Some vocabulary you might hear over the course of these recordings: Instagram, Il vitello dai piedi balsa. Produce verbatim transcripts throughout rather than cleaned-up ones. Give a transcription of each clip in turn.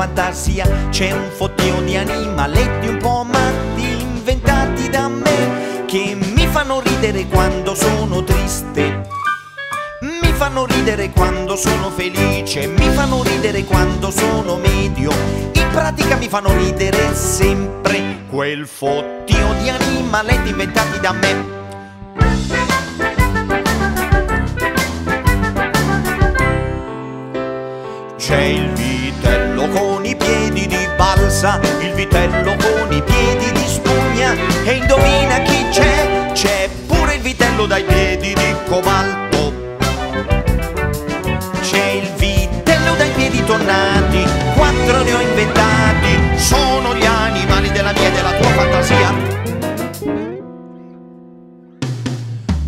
fantasia. C'è un fottio di animaletti un po' matti, inventati da me, che mi fanno ridere quando sono triste, mi fanno ridere quando sono felice, mi fanno ridere quando sono medio. In pratica mi fanno ridere sempre quel fottio di animaletti inventati da me. C'è il vitello con i piedi di balsa, il vitello con i piedi di spugna, e indovina chi c'è? C'è pure il vitello dai piedi di cobalto. C'è il vitello dai piedi tonnati, quattro ne ho inventati, sono gli animali della mia e della tua fantasia.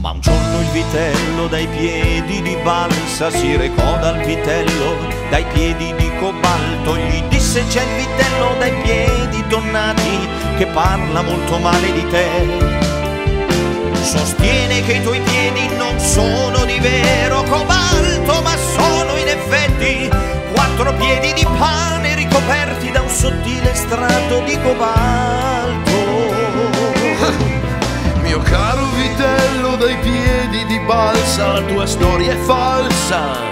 Ma un giorno il vitello dai piedi di balsa si recò dal vitello dai piedi di cobalto, gli disse: c'è il vitello dai piedi tonnati che parla molto male di te, sostiene che i tuoi piedi non sono di vero cobalto, ma sono in effetti quattro piedi di pane ricoperti da un sottile strato di cobalto. Mio caro vitello dai piedi di balsa, la tua storia è falsa.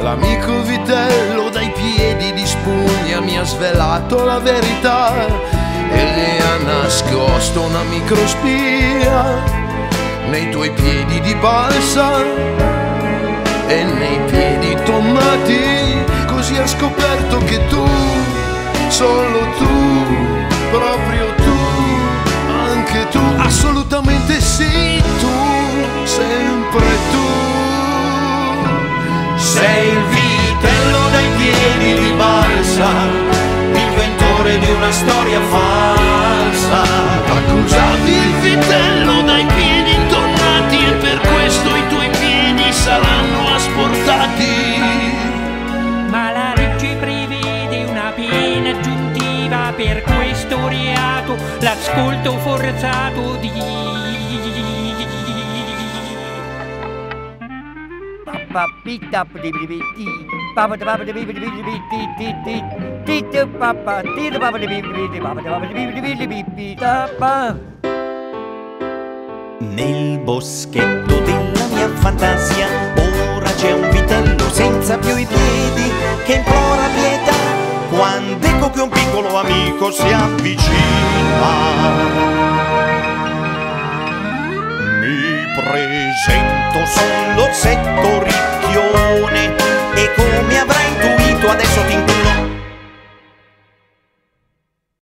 L'amico vitello dai piedi di spugna mi ha svelato la verità e le ha nascosto una microspia nei tuoi piedi di balsa e nei piedi tonnati. Così ha scoperto che tu, solo tu, proprio tu, anche tu, assolutamente sì, tu, sempre tu. Sei il vitello dai piedi di balsa, inventore di una storia falsa. Accusavi il vitello dai piedi tonnati e per questo i tuoi piedi saranno asportati. Ma la legge prevede una pena aggiuntiva per questo reato, l'ascolto forzato di... Papita pribibiti, papa de papa de bibibiti, titi, titi, papa, titi, papa de bibibiti, papa de papa de bibibiti, papa. Nel boschetto della mia fantasia, ora c'è un vitello senza più i piedi che implora pietà, quando ecco che un piccolo amico si avvicina. Mi presento, sono l'orsetto ricchione, e come avrai intuito adesso ti